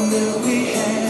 morning that we had.